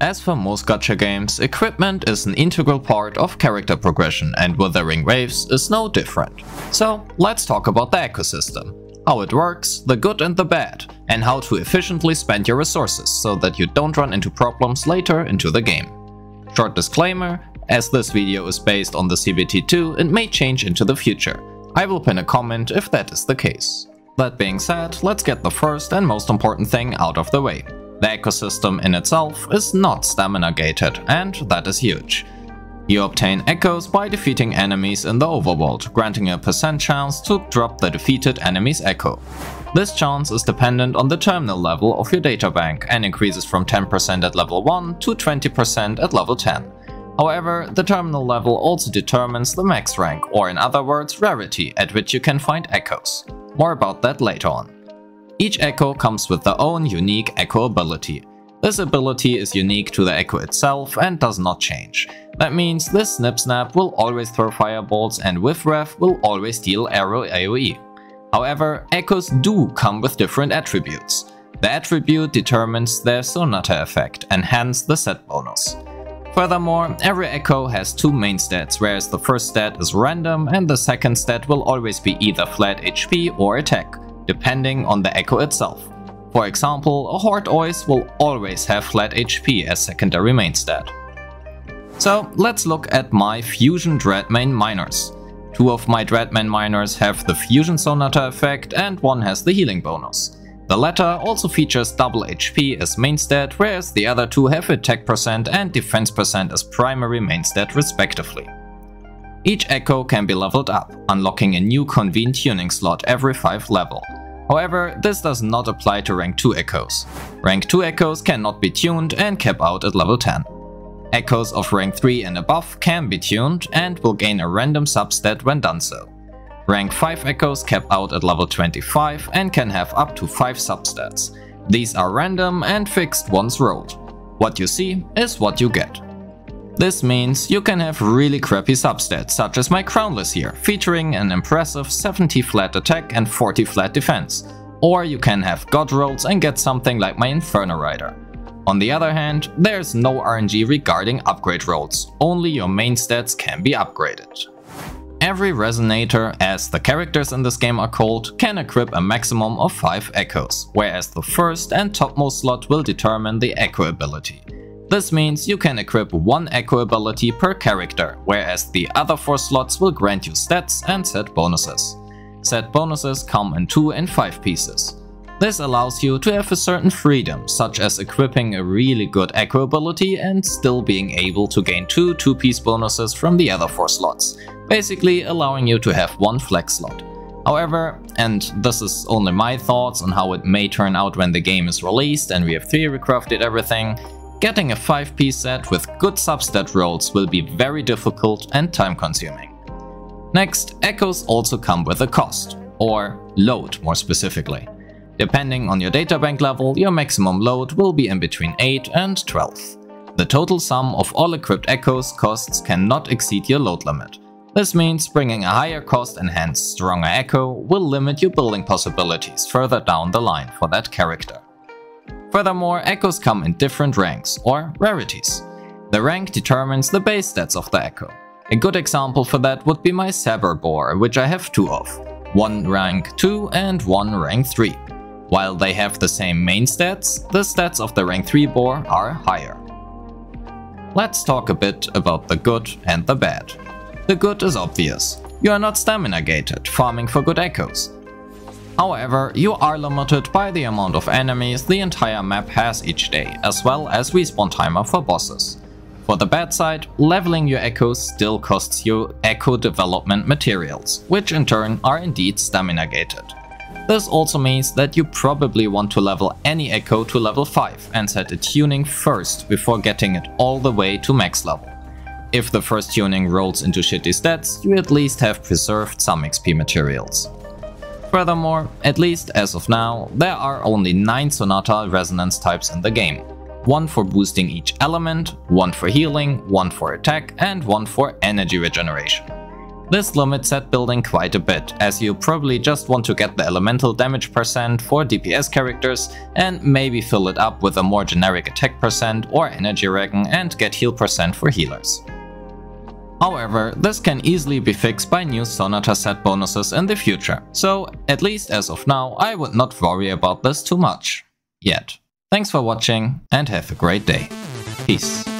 As for most gacha games, equipment is an integral part of character progression, and Wuthering Waves is no different. So let's talk about the ecosystem, how it works, the good and the bad, and how to efficiently spend your resources so that you don't run into problems later into the game. Short disclaimer, as this video is based on the CBT2, it may change into the future. I will pin a comment if that is the case. That being said, let's get the first and most important thing out of the way. The ecosystem in itself is not stamina gated, and that is huge. You obtain echoes by defeating enemies in the overworld, granting a percent chance to drop the defeated enemy's echo. This chance is dependent on the terminal level of your databank and increases from 10% at level 1 to 20% at level 10. However, the terminal level also determines the max rank, or in other words, rarity, at which you can find echoes. More about that later on. Each echo comes with their own unique echo ability. This ability is unique to the echo itself and does not change. That means this Snip Snap will always throw fireballs and with Ref will always deal arrow AoE. However, echoes do come with different attributes. The attribute determines their Sonata effect and hence the set bonus. Furthermore, every echo has two main stats, whereas the first stat is random and the second stat will always be either flat HP or attack, depending on the echo itself. For example, a Horde Oys will always have flat HP as secondary main stat. So let's look at my Fusion Dreadman Minors. Two of my Dreadman Minors have the Fusion Sonata effect and one has the healing bonus. The latter also features double HP as main stat, whereas the other two have attack percent and defense percent as primary main stat respectively. Each echo can be leveled up, unlocking a new convenient tuning slot every 5th level. However, this does not apply to rank 2 echoes. Rank 2 echoes cannot be tuned and cap out at level 10. Echoes of rank 3 and above can be tuned and will gain a random substat when done so. Rank 5 echoes cap out at level 25 and can have up to 5 substats. These are random and fixed once rolled. What you see is what you get. This means you can have really crappy substats, such as my Crownless here, featuring an impressive 70 flat attack and 40 flat defense. Or you can have god rolls and get something like my Inferno Rider. On the other hand, there's no RNG regarding upgrade rolls, only your main stats can be upgraded. Every Resonator, as the characters in this game are called, can equip a maximum of 5 echoes, whereas the first and topmost slot will determine the echo ability. This means you can equip one echo ability per character, whereas the other 4 slots will grant you stats and set bonuses. Set bonuses come in 2 and 5 pieces. This allows you to have a certain freedom, such as equipping a really good echo ability and still being able to gain 2 two-piece bonuses from the other 4 slots, basically allowing you to have one flex slot. However, and this is only my thoughts on how it may turn out when the game is released and we have theory crafted everything, getting a 5-piece set with good substat rolls will be very difficult and time-consuming. Next, echoes also come with a cost, or load more specifically. Depending on your databank level, your maximum load will be in between 8 and 12. The total sum of all equipped echoes costs cannot exceed your load limit. This means bringing a higher cost and hence stronger echo will limit your building possibilities further down the line for that character. Furthermore, echoes come in different ranks, or rarities. The rank determines the base stats of the echo. A good example for that would be my Saber boar, which I have 2 of, one rank 2 and one rank 3. While they have the same main stats, the stats of the rank 3 boar are higher. Let's talk a bit about the good and the bad. The good is obvious. You are not stamina gated, farming for good echoes. However, you are limited by the amount of enemies the entire map has each day, as well as respawn timer for bosses. For the bad side, leveling your echoes still costs you echo development materials, which in turn are indeed stamina gated. This also means that you probably want to level any echo to level 5 and set a tuning first before getting it all the way to max level. If the first tuning rolls into shitty stats, you at least have preserved some XP materials. Furthermore, at least as of now, there are only 9 Sonata resonance types in the game. One for boosting each element, one for healing, one for attack, and one for energy regeneration. This limits set building quite a bit, as you probably just want to get the elemental damage percent for DPS characters and maybe fill it up with a more generic attack percent or energy regen and get heal percent for healers. However, this can easily be fixed by new Sonata set bonuses in the future, so at least as of now I would not worry about this too much. Yet. Thanks for watching and have a great day. Peace.